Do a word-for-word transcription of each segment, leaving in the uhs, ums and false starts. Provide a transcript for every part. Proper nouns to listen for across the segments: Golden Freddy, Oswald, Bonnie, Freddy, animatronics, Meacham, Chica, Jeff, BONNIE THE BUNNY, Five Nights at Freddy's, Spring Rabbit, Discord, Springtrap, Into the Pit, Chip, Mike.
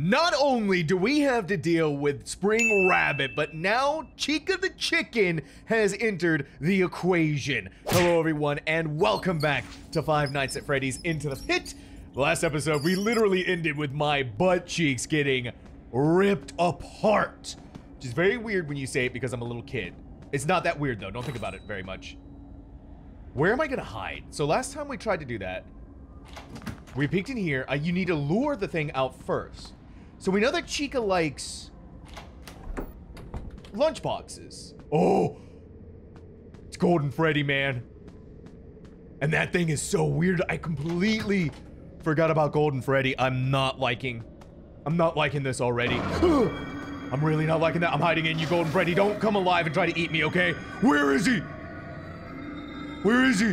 Not only do we have to deal with Spring Rabbit, but now Chica the Chicken has entered the equation. Hello everyone, and welcome back to Five Nights at Freddy's Into the Pit. Last episode, we literally ended with my butt cheeks getting ripped apart. Which is very weird when you say it because I'm a little kid. It's not that weird though, don't think about it very much. Where am I gonna hide? So last time we tried to do that, we peeked in here. Uh, you need to lure the thing out first. So we know that Chica likes lunchboxes. Oh, it's Golden Freddy, man. And that thing is so weird. I completely forgot about Golden Freddy. I'm not liking, I'm not liking this already. I'm really not liking that. I'm hiding in you, Golden Freddy. Don't come alive and try to eat me, okay? Where is he? Where is he?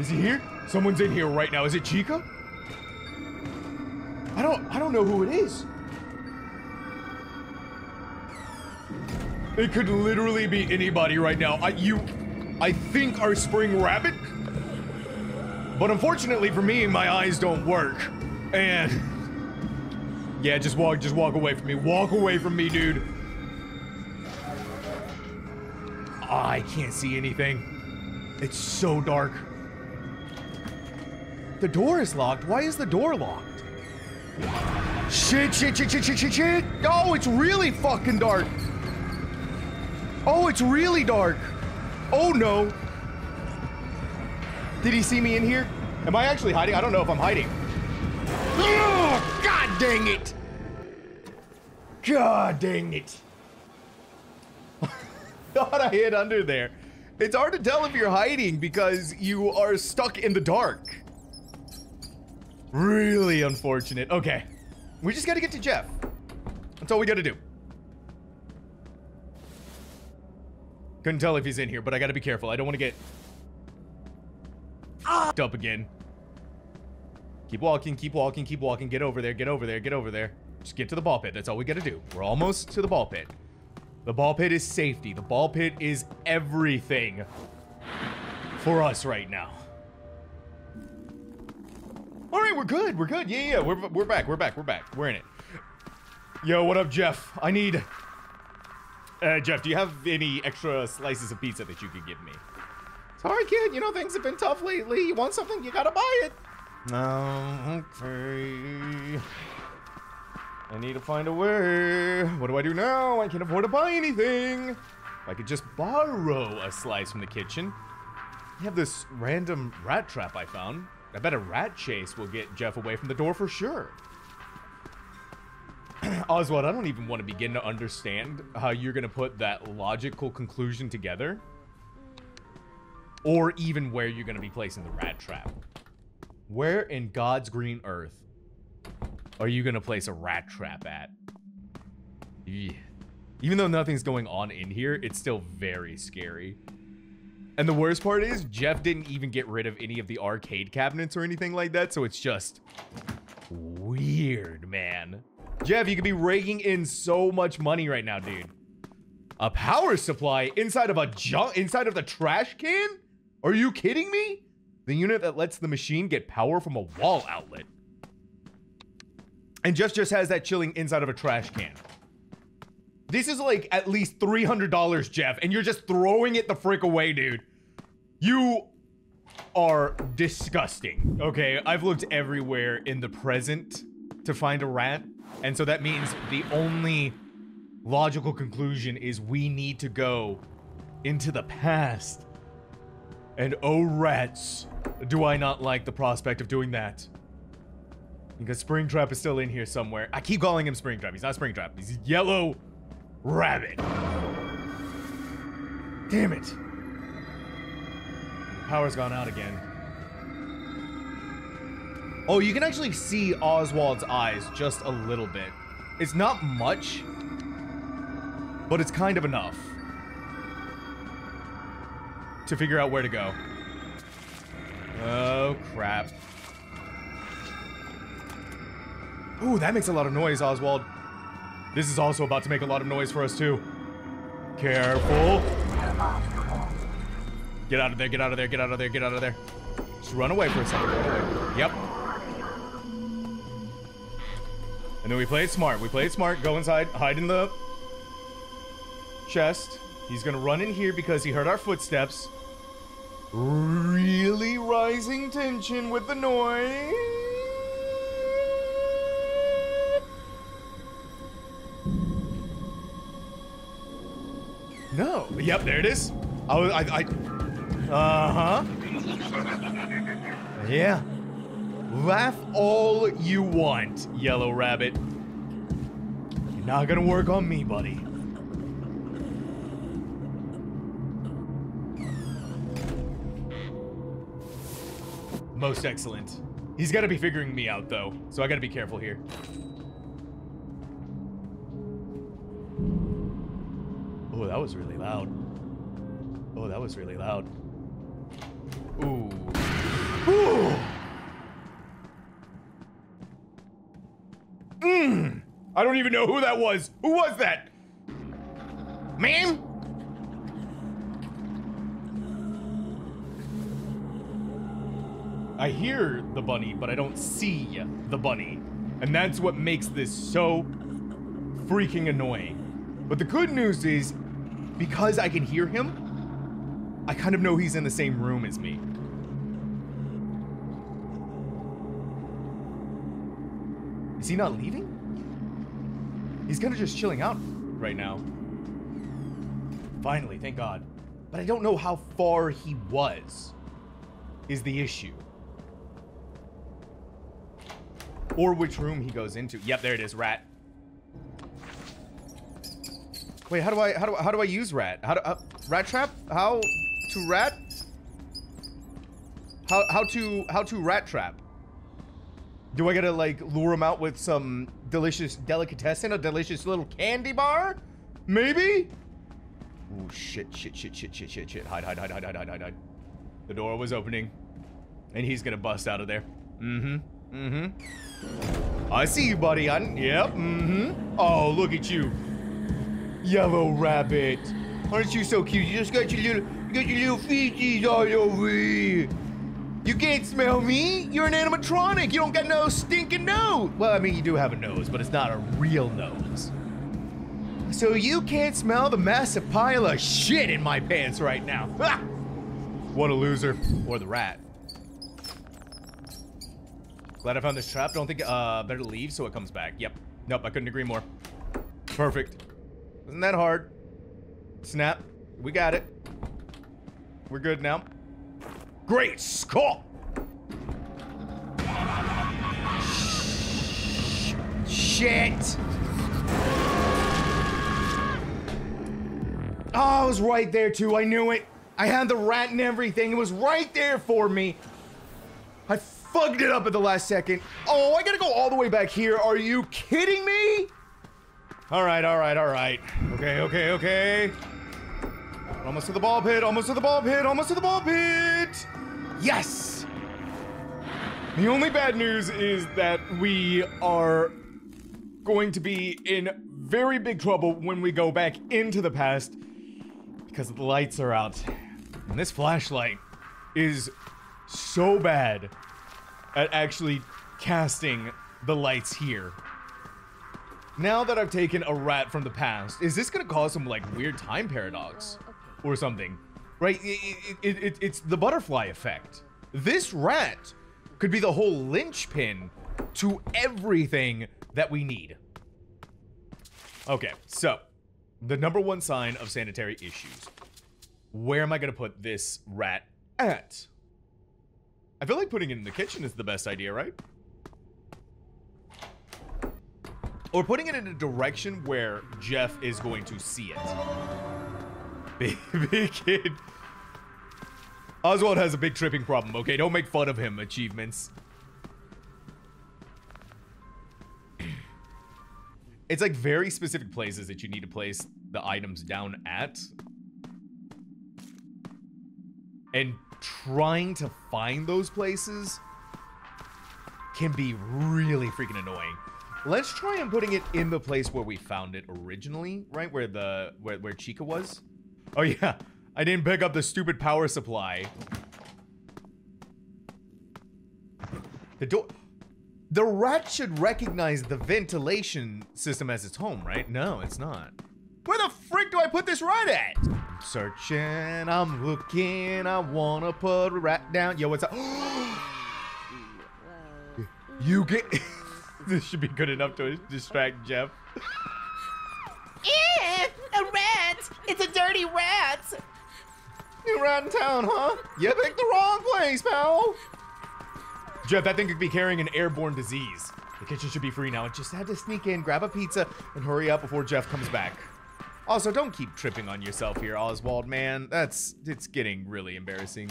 Is he here? Someone's in here right now. Is it Chica? I don't, I don't know who it is. It could literally be anybody right now. I, you, I think our Spring Rabbit, but unfortunately for me, my eyes don't work. And yeah, just walk, just walk away from me. Walk away from me, dude. I can't see anything. It's so dark. The door is locked. Why is the door locked? Shit, shit, shit, shit, shit, shit, shit. Oh, it's really fucking dark. Oh, it's really dark. Oh, no. Did he see me in here? Am I actually hiding? I don't know if I'm hiding. Oh, God dang it. God dang it. Thought I hid under there. It's hard to tell if you're hiding because you are stuck in the dark. Really unfortunate. Okay. We just gotta get to Jeff. That's all we gotta do. Couldn't tell if he's in here, but I gotta be careful. I don't want to get f***ed up again. Keep walking, keep walking, keep walking. Get over there, get over there, get over there. Just get to the ball pit. That's all we gotta do. We're almost to the ball pit. The ball pit is safety. The ball pit is everything for us right now. All right, we're good, we're good. Yeah, yeah, we're, we're back, we're back, we're back. We're in it. Yo, what up, Jeff? I need... Uh, Jeff, do you have any extra slices of pizza that you could give me? Sorry, kid, you know, things have been tough lately. You want something, you gotta buy it. No, okay. I need to find a way. What do I do now? I can't afford to buy anything. If I could just borrow a slice from the kitchen. I have this random rat trap I found. I bet a rat chase will get Jeff away from the door for sure. Oswald, I don't even want to begin to understand how you're going to put that logical conclusion together. Or even where you're going to be placing the rat trap. Where in God's green earth are you going to place a rat trap at? Yeah. Even though nothing's going on in here, it's still very scary. And the worst part is, Jeff didn't even get rid of any of the arcade cabinets or anything like that, so it's just weird, man. Jeff, you could be raking in so much money right now, dude. A power supply inside of a junk, inside of the trash can? Are you kidding me? The unit that lets the machine get power from a wall outlet. And Jeff just has that chilling inside of a trash can. This is like at least three hundred dollars, Jeff, and you're just throwing it the frick away, dude. You are disgusting. Okay, I've looked everywhere in the present to find a rat, and so that means the only logical conclusion is we need to go into the past. And oh rats, do I not like the prospect of doing that. Because Springtrap is still in here somewhere. I keep calling him Springtrap. He's not Springtrap. He's Yellow Rabbit. Damn it. Power's gone out again. Oh, you can actually see Oswald's eyes just a little bit. It's not much, but it's kind of enough to figure out where to go. Oh, crap. Ooh, that makes a lot of noise, Oswald. This is also about to make a lot of noise for us, too. Careful. Get out of there, get out of there, get out of there, get out of there. Just run away for a second. Yep. And then we play it smart. We play it smart. Go inside. Hide in the chest. He's going to run in here because he heard our footsteps. Really rising tension with the noise. No. Yep, there it is. I was, I, I, uh-huh. Yeah. Laugh all you want, Yellow Rabbit. You're not gonna work on me, buddy. Most excellent. He's gotta be figuring me out, though, so I gotta be careful here. Oh, that was really loud. Oh, that was really loud. Ooh. Ooh! Mmm! I don't even know who that was! Who was that? Ma'am? I hear the bunny, but I don't see the bunny. And that's what makes this so freaking annoying. But the good news is, because I can hear him, I kind of know he's in the same room as me. Is he not leaving? He's kind of just chilling out right now. Finally, thank God. But I don't know how far he was, is the issue. Or which room he goes into. Yep, there it is, rat. Wait, how do I, how do I, how do I use rat? How do, uh, rat trap? How to rat? How, how to, how to rat trap? Do I gotta like lure him out with some delicious delicatessen, a delicious little candy bar? Maybe? Oh shit, shit, shit, shit, shit, shit, shit. Hide, hide, hide, hide, hide, hide, hide, hide. The door was opening and he's gonna bust out of there. Mm-hmm. Mm-hmm. I see you, buddy. I, yep. Mm-hmm. Oh, look at you, Yellow Rabbit. Aren't you so cute? You just got your little, you got your little feeties all over here. You can't smell me. You're an animatronic. You don't got no stinking nose. Well, I mean, you do have a nose, but it's not a real nose. So you can't smell the massive pile of shit in my pants right now. Ah! What a loser, or the rat. Glad I found this trap. Don't think, uh, better leave so it comes back. Yep. Nope, I couldn't agree more. Perfect. Wasn't that hard. Snap. We got it. We're good now. Great Scott! Shit! Oh, I was right there too. I knew it. I had the rat and everything. It was right there for me. I fucked it up at the last second. Oh, I gotta go all the way back here. Are you kidding me? All right, all right, all right. Okay, okay, okay. Almost to the ball pit, almost to the ball pit, almost to the ball pit. Yes! The only bad news is that we are going to be in very big trouble when we go back into the past because the lights are out. And this flashlight is so bad at actually casting the lights here. Now that I've taken a rat from the past, is this gonna cause some like weird time paradox or something? Right, it, it, it, it's the butterfly effect. This rat could be the whole linchpin to everything that we need. Okay, so the number one sign of sanitary issues. Where am I gonna put this rat at? I feel like putting it in the kitchen is the best idea, right? Or putting it in a direction where Jeff is going to see it. Big, big kid. Oswald has a big tripping problem, okay? Don't make fun of him, achievements. It's like very specific places that you need to place the items down at. And trying to find those places can be really freaking annoying. Let's try and putting it in the place where we found it originally, right? Where the where, where Chica was. Oh yeah, I didn't pick up the stupid power supply. The door, The rat should recognize the ventilation system as its home, right? No, it's not. Where the frick do I put this rat at? I'm searching, I'm looking, I wanna put a rat down. Yo, what's up? You get... This should be good enough to distract Jeff. Eh, a rat! It's a dirty rat! You're out in town, huh? You picked the wrong place, pal! Jeff, that thing could be carrying an airborne disease. The kitchen should be free now. I just had to sneak in, grab a pizza, and hurry up before Jeff comes back. Also, don't keep tripping on yourself here, Oswald, man. That's, it's getting really embarrassing.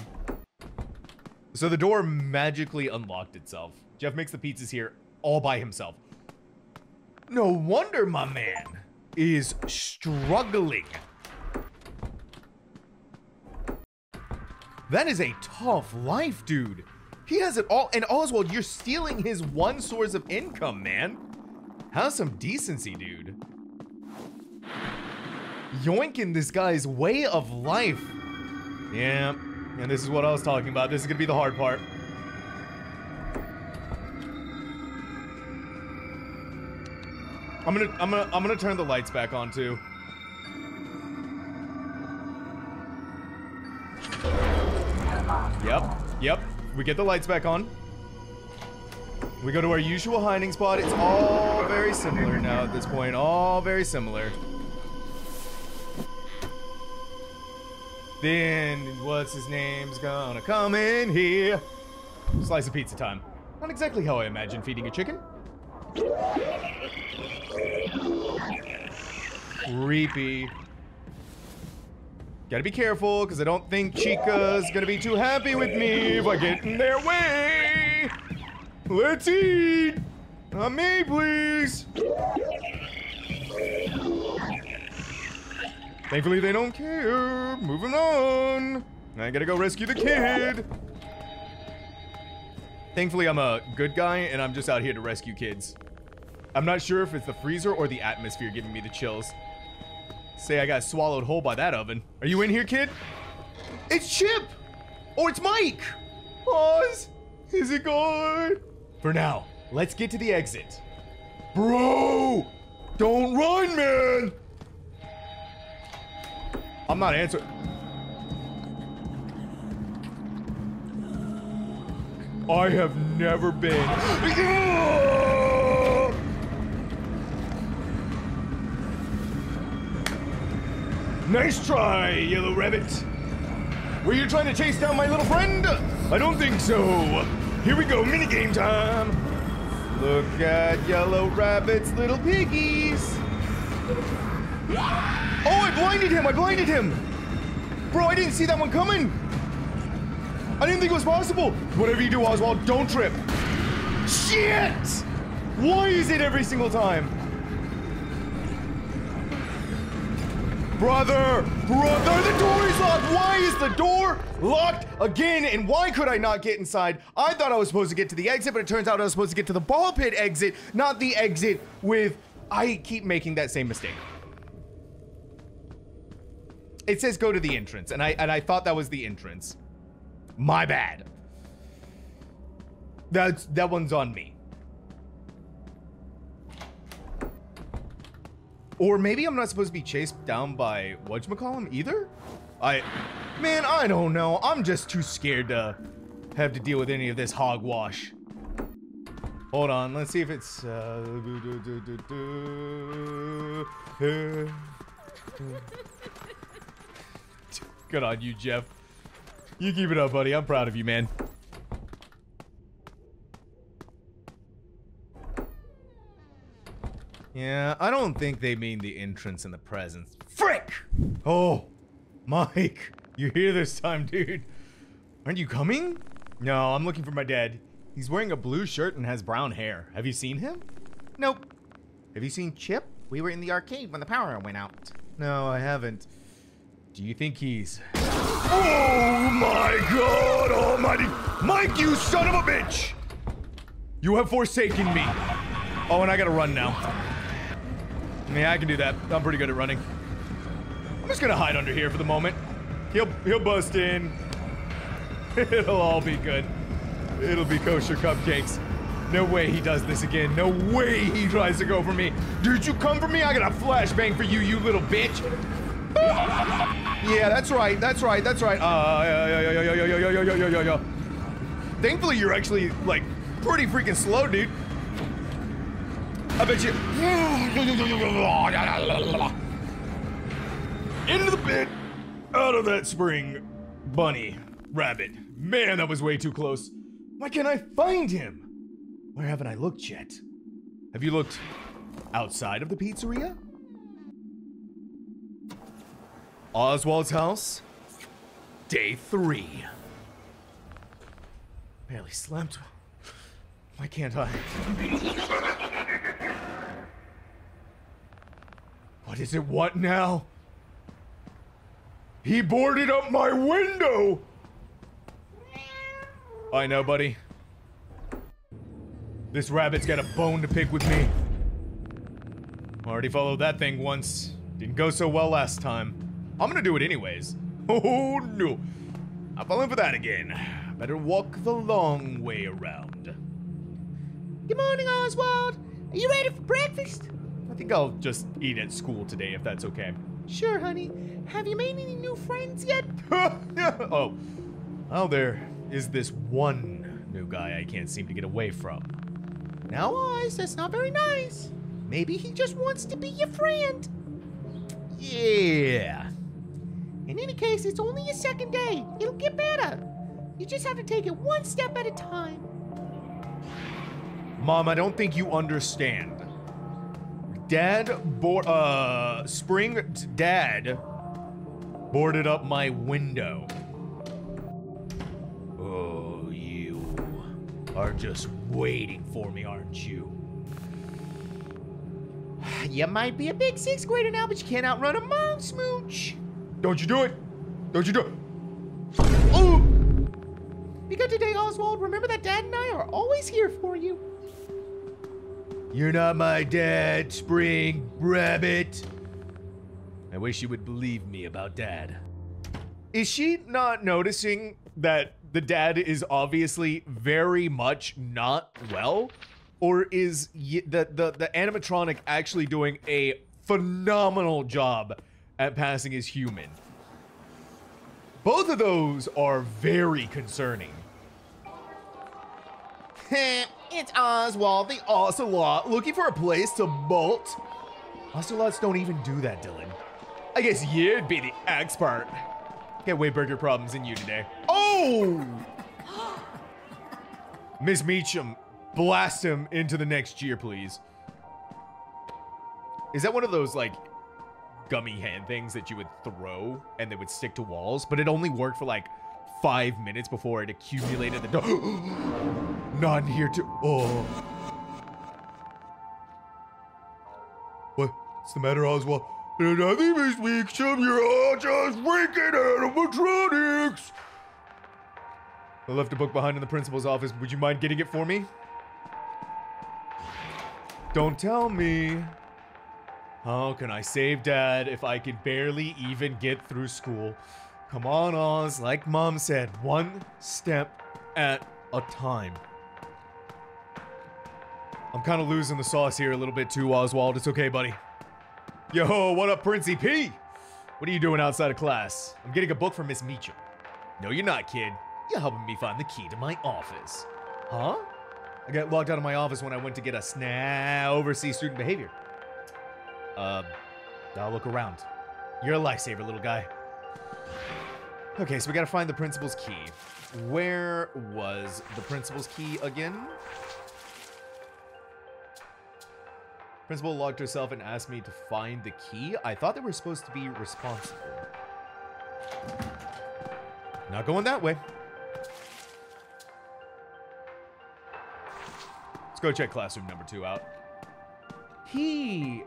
So the door magically unlocked itself. Jeff makes the pizzas here all by himself. No wonder my man is struggling. That is a tough life, dude. He has it all, and Oswald, you're stealing his one source of income, man. Have some decency, dude. Yoinking this guy's way of life. Yeah, and this is what I was talking about. This is gonna be the hard part. I'm gonna, I'm gonna, I'm gonna turn the lights back on too. Yep, yep. We get the lights back on. We go to our usual hiding spot. It's all very similar now at this point. All very similar. Then what's his name's gonna come in here? Slice of pizza time. Not exactly how I imagine feeding a chicken. Creepy. Gotta be careful, because I don't think Chica's gonna be too happy with me if I get in their way. Let's eat. On me, please. Thankfully, they don't care. Moving on. I gotta go rescue the kid. Thankfully, I'm a good guy, and I'm just out here to rescue kids. I'm not sure if it's the freezer or the atmosphere giving me the chills. Say I got swallowed whole by that oven. Are you in here, kid? It's Chip! Or it's Mike! Oz, is it gone? For now, let's get to the exit. Bro! Don't run, man! I'm not answering. I have never been. Nice try, Yellow Rabbit. Were you trying to chase down my little friend? I don't think so. Here we go, minigame time. Look at Yellow Rabbit's little piggies. Oh, I blinded him, I blinded him. Bro, I didn't see that one coming. I didn't think it was possible. Whatever you do, Oswald, don't trip. Shit! Why is it every single time? Brother! Brother! The door is locked! Why is the door locked again? And why could I not get inside? I thought I was supposed to get to the exit, but it turns out I was supposed to get to the ball pit exit, not the exit with... I keep making that same mistake. It says go to the entrance, and I, and I thought that was the entrance. My bad. That's, that one's on me. Or maybe I'm not supposed to be chased down by whatchamacallum either? I, man, I don't know. I'm just too scared to have to deal with any of this hogwash. Hold on, let's see if it's, uh... Good on you, Jeff. You keep it up, buddy. I'm proud of you, man. Yeah, I don't think they mean the entrance and the presence. Frick! Oh, Mike, you're here this time, dude. Aren't you coming? No, I'm looking for my dad. He's wearing a blue shirt and has brown hair. Have you seen him? Nope. Have you seen Chip? We were in the arcade when the power went out. No, I haven't. Do you think he's... Oh my God almighty! Mike, you son of a bitch! You have forsaken me. Oh, and I gotta run now. Yeah, I can do that. I'm pretty good at running. I'm just gonna hide under here for the moment. He'll he'll bust in. It'll all be good. It'll be kosher cupcakes. No way he does this again. No way he tries to go for me. Dude, you come for me, I got a flashbang for you, you little bitch. Yeah, that's right, that's right, that's right. Uh, yo, yo, yo, yo, yo, yo, yo, yo, yo, yo, yo. Thankfully, you're actually, like, pretty freaking slow, dude. I bet you. Into the pit, out of that spring, bunny, rabbit. Man, that was way too close. Why can't I find him? Where haven't I looked yet? Have you looked outside of the pizzeria? Oswald's house, day three. Barely slept. Why can't I? What is it? What now? He boarded up my window. I know, buddy. This rabbit's got a bone to pick with me. Already followed that thing once. Didn't go so well last time. I'm gonna do it anyways. Oh no. I'm falling for that again. Better walk the long way around. Good morning, Oswald. Are you ready for breakfast? I think I'll just eat at school today if that's okay. Sure, honey. Have you made any new friends yet? Oh. Oh, there is this one new guy I can't seem to get away from. Now, Oz, that's not very nice. Maybe he just wants to be your friend. Yeah. In any case, it's only your second day. It'll get better. You just have to take it one step at a time. Mom, I don't think you understand. Dad board, uh, Spring Dad boarded up my window. Oh, you are just waiting for me, aren't you? You might be a big sixth grader now, but you can't outrun a mom, smooch. Don't you do it. Don't you do it. Oh! Because today, Oswald, remember that Dad and I are always here for you. You're not my dad, Spring Rabbit. I wish you would believe me about Dad. Is she not noticing that the dad is obviously very much not well? Or is the, the, the animatronic actually doing a phenomenal job at passing as human? Both of those are very concerning. It's Oswald the Ocelot looking for a place to bolt. Ocelots don't even do that, Dylan. I guess you'd be the expert. Get way bigger problems than you today. Oh! Miss Meacham, blast him into the next year, please. Is that one of those, like, gummy hand things that you would throw and they would stick to walls, but it only worked for like five minutes before it accumulated the dog. Not here to oh. What's the matter, Oswald? And I think this week some you're all just freaking animatronics. I left a book behind in the principal's office. Would you mind getting it for me? Don't tell me. How can I save Dad if I can barely even get through school? Come on, Oz. Like Mom said, one step at a time. I'm kind of losing the sauce here a little bit too, Oswald. It's okay, buddy. Yo, what up, Princey P? What are you doing outside of class? I'm getting a book from Miss Meacham. No, you're not, kid. You're helping me find the key to my office. Huh? I got locked out of my office when I went to get a snack overseas student behavior. Uh, I'll look around. You're a lifesaver, little guy. Okay, so we gotta find the principal's key. Where was the principal's key again? Principal locked herself and asked me to find the key. I thought they were supposed to be responsible. Not going that way. Let's go check classroom number two out. He...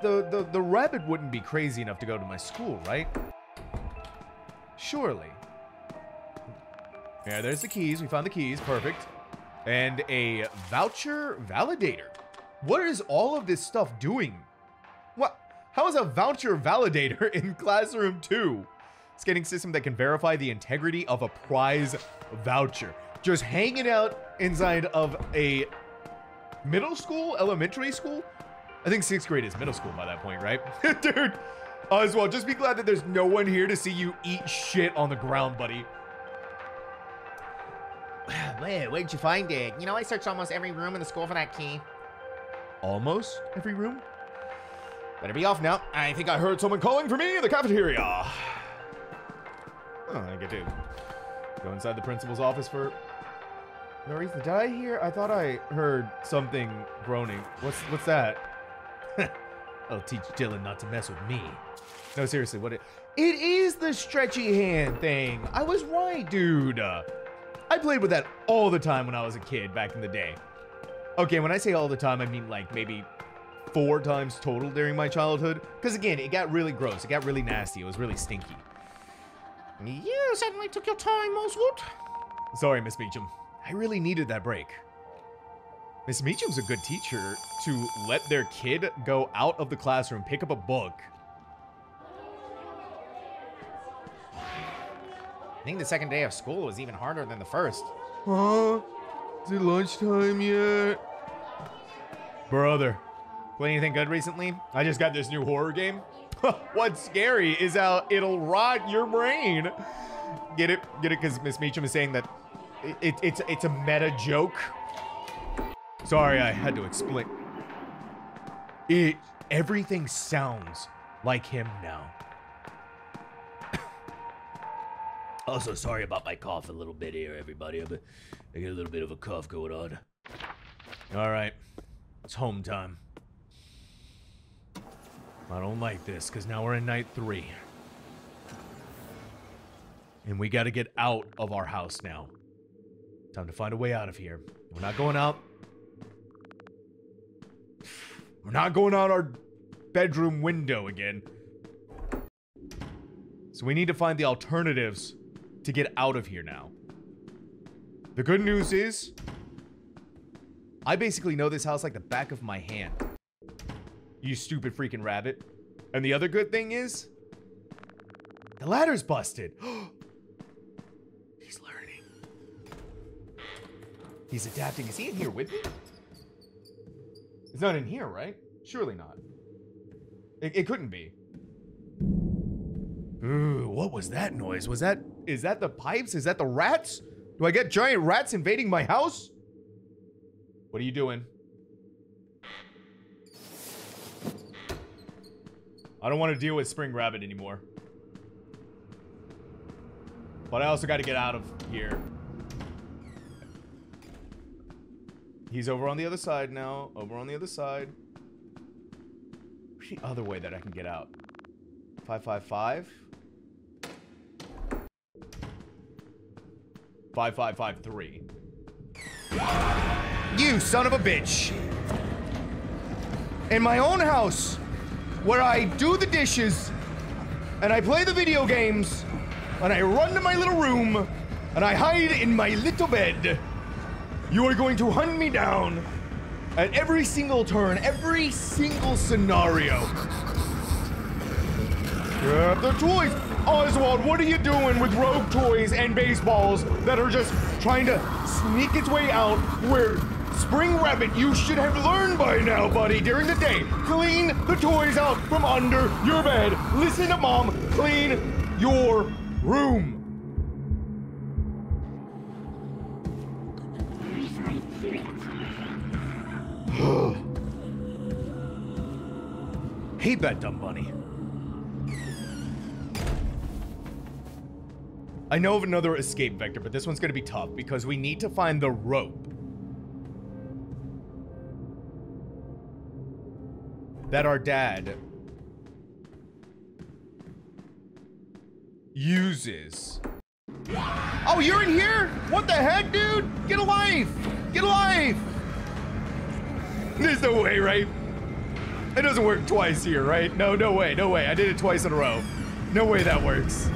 The, the, the rabbit wouldn't be crazy enough to go to my school, right? Surely. Yeah, there's the keys. We found the keys. Perfect. And a voucher validator. What is all of this stuff doing? What? How is a voucher validator in classroom two? Scanning system that can verify the integrity of a prize voucher. Just hanging out inside of a middle school, elementary school. I think sixth grade is middle school by that point, right? Dude, Oswald, just be glad that there's no one here to see you eat shit on the ground, buddy. Man, where'd you find it? You know, I searched almost every room in the school for that key. Almost every room? Better be off now. I think I heard someone calling for me in the cafeteria. Oh, I get to go inside the principal's office for no reason. Did I hear? I thought I heard something groaning. What's what's that? I'll teach Dylan not to mess with me. No, seriously, what it? It is the stretchy hand thing. I was right, dude. Uh, I played with that all the time when I was a kid back in the day. Okay, when I say all the time, I mean like maybe four times total during my childhood. Because again, it got really gross. It got really nasty. It was really stinky. You certainly took your time, Oswald. Sorry, Miss Meacham. I really needed that break. Miss Meacham's a good teacher to let their kid go out of the classroom, pick up a book. I think the second day of school was even harder than the first. Huh? Is it lunchtime yet? Brother, play anything good recently? I just got this new horror game. What's scary is how it'll rot your brain. Get it? Get it? Because Miss Meacham is saying that it, it, it's, it's a meta joke. Sorry, I had to explain. It, everything sounds like him now. Also, sorry about my cough a little bit here, everybody. I get a little bit of a cough going on. All right, it's home time. I don't like this, because now we're in night three. And we got to get out of our house now. Time to find a way out of here. We're not going out. We're not going out our bedroom window again. So we need to find the alternatives to get out of here now. The good news is, I basically know this house like the back of my hand. You stupid freaking rabbit. And the other good thing is, the ladder's busted. He's learning. He's adapting. Is he in here with me? It's not in here, right? Surely not. It, it couldn't be. Ooh, what was that noise? Was that, is that the pipes? Is that the rats? Do I get giant rats invading my house? What are you doing? I don't want to deal with Spring Rabbit anymore. But I also got to get out of here. He's over on the other side now. Over on the other side. Where's the other way that I can get out? five five five? five five five three. You son of a bitch! In my own house! Where I do the dishes, and I play the video games, and I run to my little room, and I hide in my little bed. You are going to hunt me down at every single turn, every single scenario. Grab the toys. Oswald, what are you doing with rogue toys and baseballs that are just trying to sneak its way out where Spring Rabbit, you should have learned by now, buddy, during the day. Clean the toys out from under your bed. Listen to Mom. Clean your room. Hate that dumb bunny. I know of another escape vector, but this one's going to be tough because we need to find the rope. That our dad uses. Oh, you're in here? What the heck, dude? Get a life! Get a life! There's no way, right? It doesn't work twice here, right? No, no way, no way. I did it twice in a row. No way that works.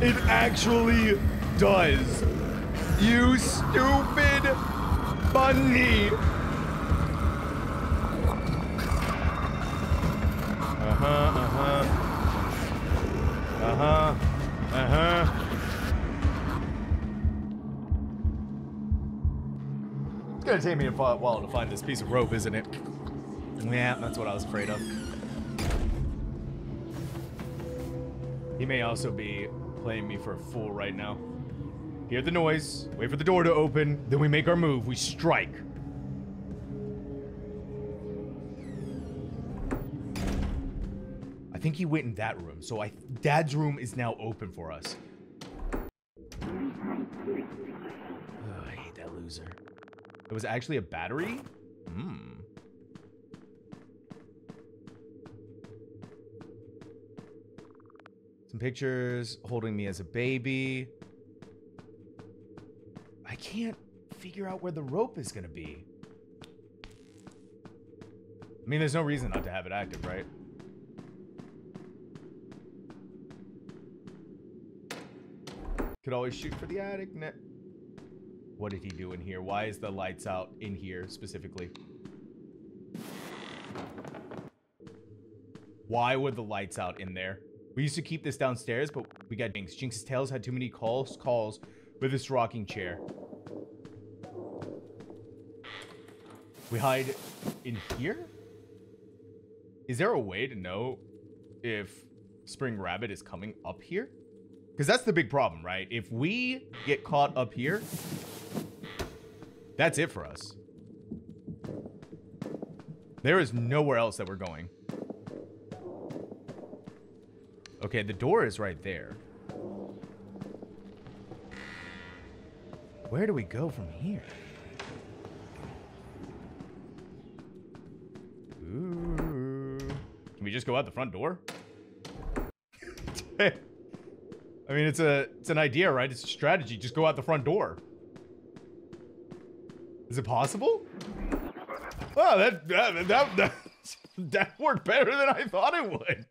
It actually does. You stupid bunny. Uh-huh, uh-huh. Uh-huh, uh-huh. It's gonna take me a while to find this piece of rope, isn't it? Yeah, that's what I was afraid of. He may also be playing me for a fool right now. Hear the noise, wait for the door to open, then we make our move, we strike. I think he went in that room, so I Dad's room is now open for us. Oh, I hate that loser. It was actually a battery? Hmm. Some pictures holding me as a baby. I can't figure out where the rope is gonna be. I mean, there's no reason not to have it active, right? Could always shoot for the attic. What did he do in here? Why is the lights out in here specifically? Why were the lights out in there? We used to keep this downstairs, but we got Jinx. Jinx's tails had too many calls calls with this rocking chair. We hide in here? Is there a way to know if Spring Rabbit is coming up here? Because that's the big problem, right? If we get caught up here, that's it for us. There is nowhere else that we're going. Okay, the door is right there. Where do we go from here? Ooh. Can we just go out the front door? I mean, it's a it's an idea, right? It's a strategy. Just go out the front door. Is it possible? Oh, that that that, that, that worked better than I thought it would.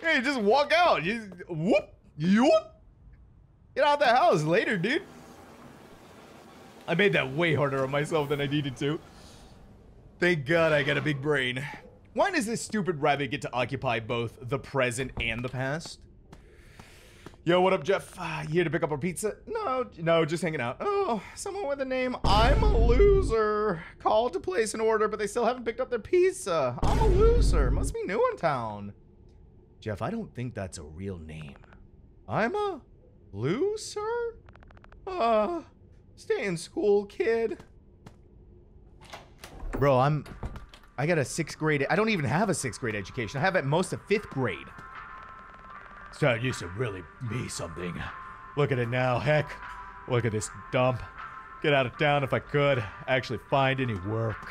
Hey, just walk out. You whoop, you get out of the house later, dude. I made that way harder on myself than I needed to. Thank God I got a big brain. Why does this stupid rabbit get to occupy both the present and the past? Yo, what up, Jeff? Uh, you here to pick up our pizza? No, no, just hanging out. Oh, someone with a name, I'm a loser. Called to place an order, but they still haven't picked up their pizza. I'm a loser. Must be new in town. Jeff, I don't think that's a real name. I'm a loser? Uh, stay in school, kid. Bro, I'm, I got a sixth grade, I don't even have a sixth grade education. I have at most a fifth grade. So it used to really be something. Look at it now, heck. Look at this dump. Get out of town if I could. Actually find any work.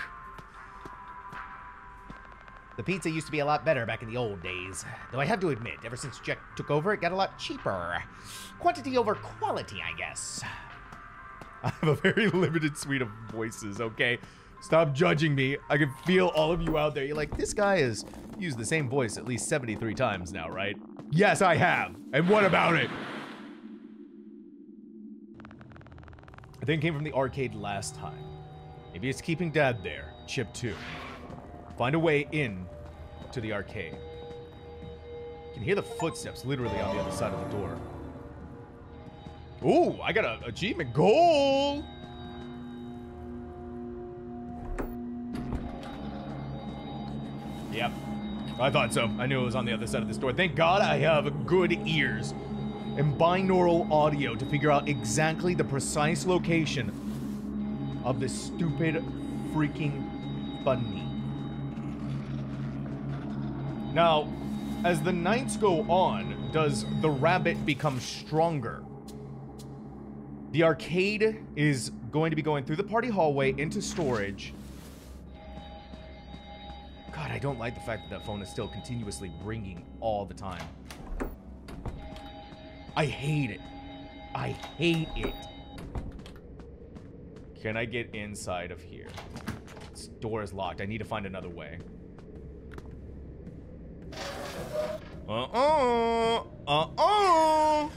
The pizza used to be a lot better back in the old days. Though I have to admit, ever since Jack took over, it got a lot cheaper. Quantity over quality, I guess. I have a very limited suite of voices, okay? Stop judging me. I can feel all of you out there. You're like, this guy has used the same voice at least seventy-three times now, right? Yes, I have. And what about it? I think it came from the arcade last time. Maybe it's keeping Dad there. Chip two. Find a way in to the arcade. You can hear the footsteps literally on the other side of the door. Ooh, I got an achievement goal. Yep. I thought so. I knew it was on the other side of this door. Thank God I have good ears and binaural audio to figure out exactly the precise location of this stupid freaking bunny. Now, as the nights go on, does the rabbit become stronger? The arcade is going to be going through the party hallway into storage. God, I don't like the fact that that phone is still continuously ringing all the time. I hate it. I hate it. Can I get inside of here? This door is locked. I need to find another way. Uh-oh. Uh-oh.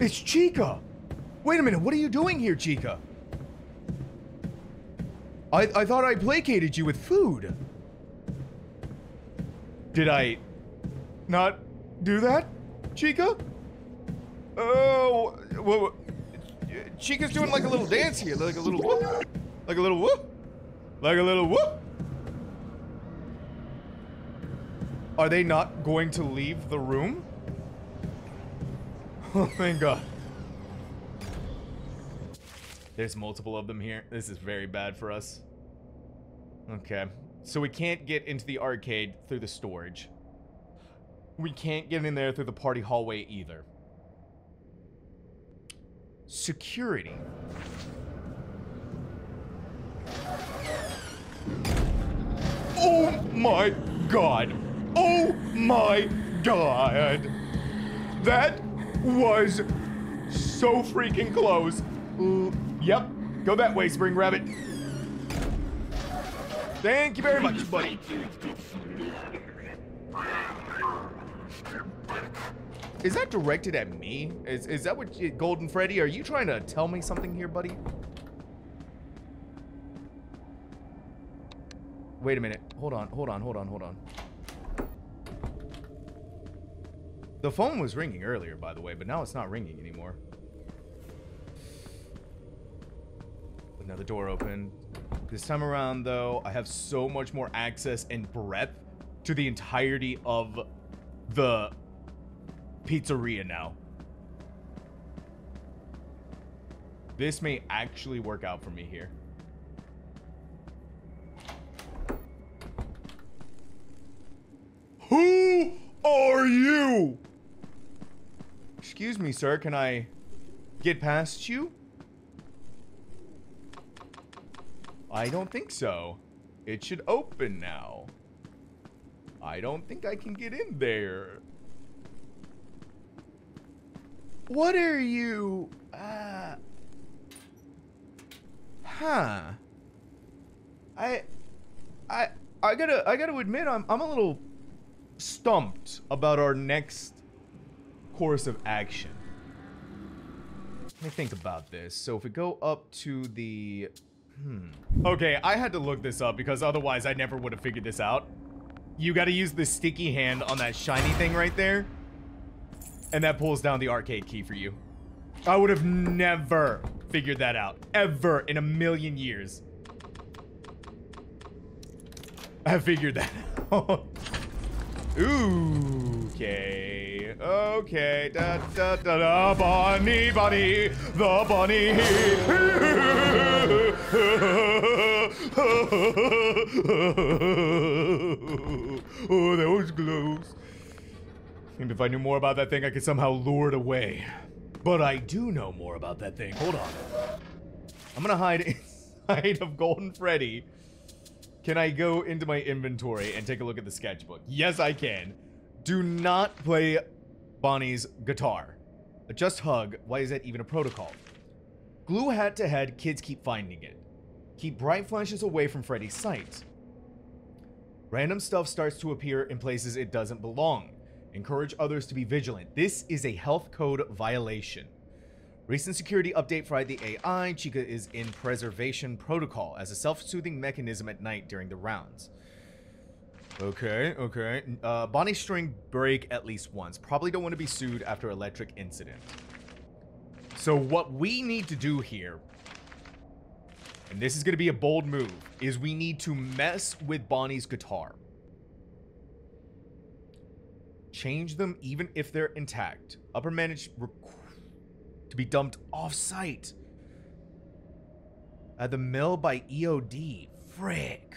It's Chica. Wait a minute. What are you doing here, Chica? I, I thought I placated you with food. Did I not do that, Chica? Oh, well, Chica's doing like a little dance here, like a little whoop, like a little whoop, like a little whoop. Are they not going to leave the room? Oh, thank God. There's multiple of them here. This is very bad for us. Okay. So we can't get into the arcade through the storage. We can't get in there through the party hallway either. Security. Oh my God. Oh my God. That was so freaking close. Ooh, yep. Go that way, Spring Rabbit. Thank you very much, buddy. Is that directed at me? Is, is that what you, Golden Freddy, are you trying to tell me something here, buddy? Wait a minute. Hold on, hold on, hold on, hold on. The phone was ringing earlier, by the way, but now it's not ringing anymore. Another door opened. This time around, though, I have so much more access and breadth to the entirety of the pizzeria now. This may actually work out for me here. Who are you? Excuse me, sir. Can I get past you? I don't think so. It should open now. I don't think I can get in there. What are you? Uh, huh. I, I, I gotta, I gotta admit, I'm, I'm a little stumped about our next course of action. Let me think about this. So if we go up to the, hmm. Okay, I had to look this up because otherwise I never would have figured this out. You gotta use the sticky hand on that shiny thing right there. And that pulls down the arcade key for you. I would have never figured that out. Ever in a million years. I figured that out. Ooh, okay. Okay. Da, da, da, da. Bonnie, Bonnie. The Bonnie. Oh, that was close. And if I knew more about that thing, I could somehow lure it away. But I do know more about that thing. Hold on. I'm gonna hide inside of Golden Freddy. Can I go into my inventory and take a look at the sketchbook? Yes, I can. Do not play Bonnie's guitar. Adjust hug. Why is that even a protocol? Glue hat to head. Kids keep finding it. Keep bright flashes away from Freddy's sight. Random stuff starts to appear in places it doesn't belong. Encourage others to be vigilant. This is a health code violation. Recent security update for the A I. Chica is in preservation protocol as a self-soothing mechanism at night during the rounds. Okay, okay. Uh, Bonnie string break at least once. Probably don't want to be sued after electric incident. So what we need to do here, and this is going to be a bold move, is we need to mess with Bonnie's guitar. Change them even if they're intact. Upper managed to be dumped off-site. At the mill by E O D. Frick.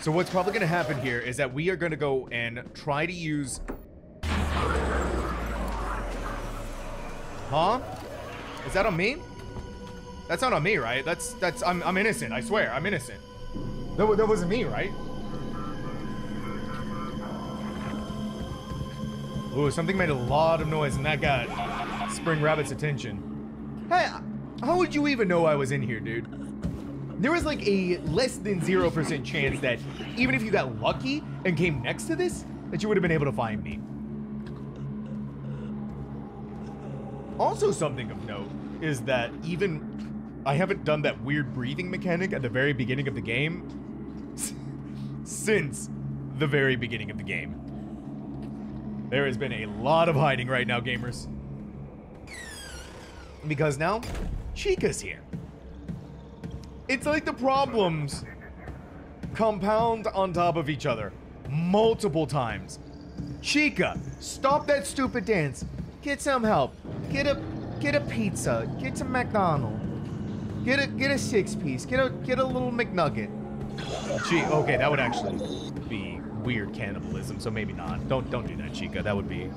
So what's probably going to happen here is that we are going to go and try to use... Huh? Is that on me? That's not on me, right? That's... that's I'm, I'm innocent. I swear. I'm innocent. That, that wasn't me, right? Ooh, something made a lot of noise and that got Spring Rabbit's attention. Hey, how would you even know I was in here, dude? There was like a less than zero percent chance that even if you got lucky and came next to this, that you would have been able to find me. Also something of note is that even I haven't done that weird breathing mechanic at the very beginning of the game since the very beginning of the game. There has been a lot of hiding right now, gamers. because now Chica's here. It's like the problems compound on top of each other multiple times. Chica, stop that stupid dance. Get some help. Get a get a pizza. Get some McDonald's. Get a get a six piece. Get a get a little McNugget. Chica, okay, that would actually be weird cannibalism, so maybe not. Don't don't do that, Chica. That would be a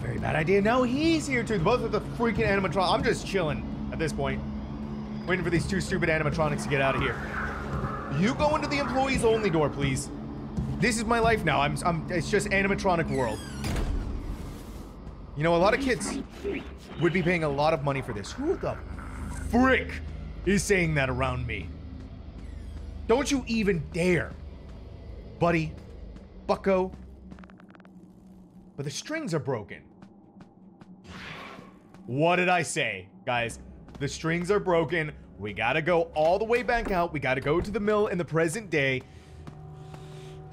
very bad idea. Now he's here too. Both of the freaking animatronics. I'm just chilling at this point, waiting for these two stupid animatronics to get out of here. You go into the employees only door, please. This is my life now. I'm, I'm, it's just animatronic world. You know, a lot of kids would be paying a lot of money for this. Who the frick is saying that around me? Don't you even dare, buddy, bucko. But the strings are broken. What did I say, guys? The strings are broken. We gotta go all the way back out. We gotta go to the mill in the present day.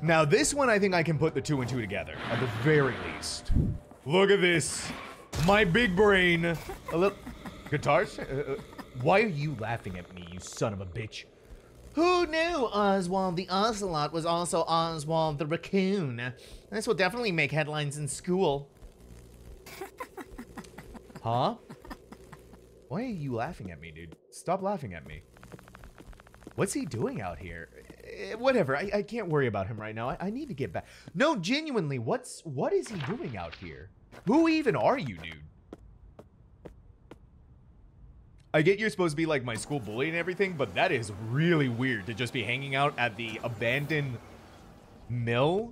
Now this one, I think I can put the two and two together, at the very least. Look at this. My big brain. A little... Guitars? Uh, uh, why are you laughing at me, you son of a bitch? Who knew Oswald the Ocelot was also Oswald the Raccoon? This will definitely make headlines in school. Huh? Why are you laughing at me, dude? Stop laughing at me. What's he doing out here? Whatever, I, I can't worry about him right now. I, I need to get back. No, genuinely, what's what is he doing out here? Who even are you, dude? I get you're supposed to be like my school bully and everything, but that is really weird to just be hanging out at the abandoned mill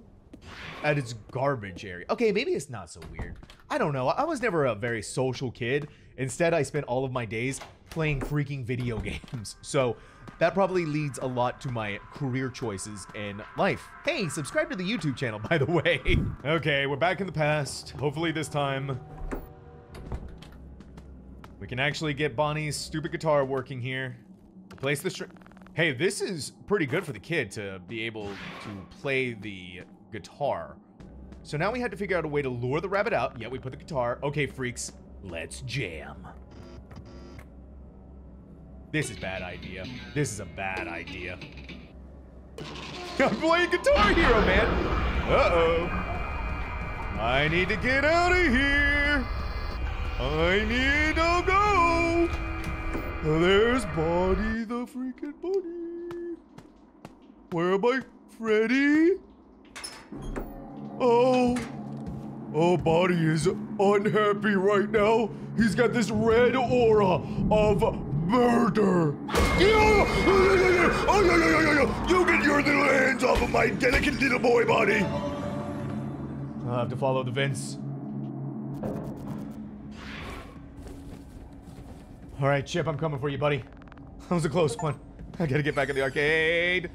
at its garbage area. Okay, maybe it's not so weird. I don't know. I was never a very social kid. Instead, I spent all of my days playing freaking video games. So that probably leads a lot to my career choices in life. Hey, subscribe to the YouTube channel, by the way. Okay, we're back in the past. Hopefully this time we can actually get Bonnie's stupid guitar working here. Place the str- Hey, this is pretty good for the kid to be able to play the guitar. So now we have to figure out a way to lure the rabbit out. Yeah, we put the guitar. Okay, freaks. Let's jam. This is a bad idea. This is a bad idea. I'm playing Guitar Hero, man. Uh-oh. I need to get out of here. I need to go. There's Bonnie, the freaking Bonnie. Where am I, Freddy? Oh. Oh, Bonnie is unhappy right now. He's got this red aura of murder. You get your little hands off of my delicate little boy, Bonnie. I'll have to follow the vents. All right, Chip, I'm coming for you, buddy. That was a close one. I gotta get back in the arcade.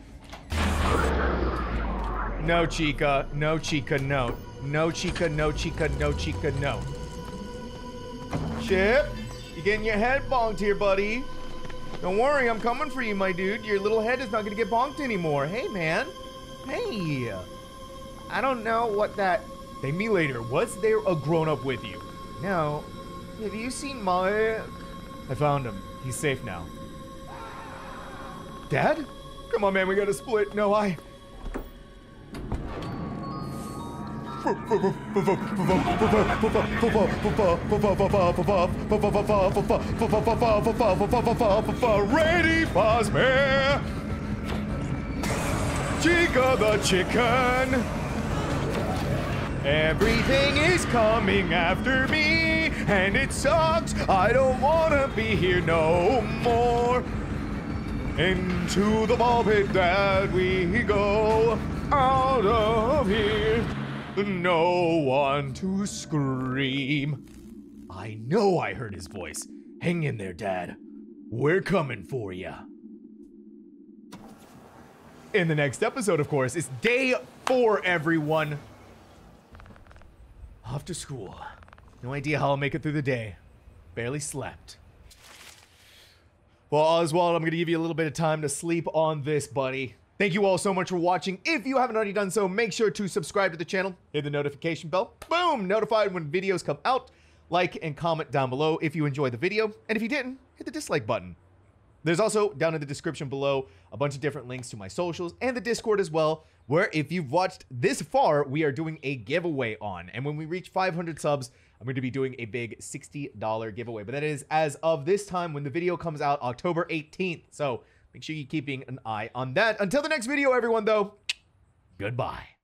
No, Chica. No, Chica, no. No, Chica, no, Chica, no, Chica, no. Chip? You're getting your head bonked here, buddy. Don't worry, I'm coming for you, my dude. Your little head is not gonna get bonked anymore. Hey, man. Hey. I don't know what that... Thank me later. What's there a grown-up with you? No. Have you seen Mike? I found him. He's safe now. Dad? Come on, man. We gotta split. No, I... Ready, Fosmer! Chica the chicken! Everything is coming after me, and it sucks. I don't wanna be here no more. Into the ball pit that we go, out of here. No one to scream. I know I heard his voice. Hang in there, Dad. We're coming for ya. In the next episode, of course, it's day four, everyone. Off to school. No idea how I'll make it through the day. Barely slept. Well, Oswald, I'm gonna give you a little bit of time to sleep on this, buddy. Thank you all so much for watching. If you haven't already done so, make sure to subscribe to the channel, hit the notification bell, boom, notified when videos come out. like and comment down below if you enjoyed the video, and if you didn't, hit the dislike button. There's also, down in the description below, a bunch of different links to my socials and the Discord as well, where if you've watched this far, we are doing a giveaway on. And when we reach five hundred subs, I'm going to be doing a big sixty dollar giveaway. But that is as of this time when the video comes out October eighteenth. So make sure you're keeping an eye on that. Until the next video, everyone, though, goodbye.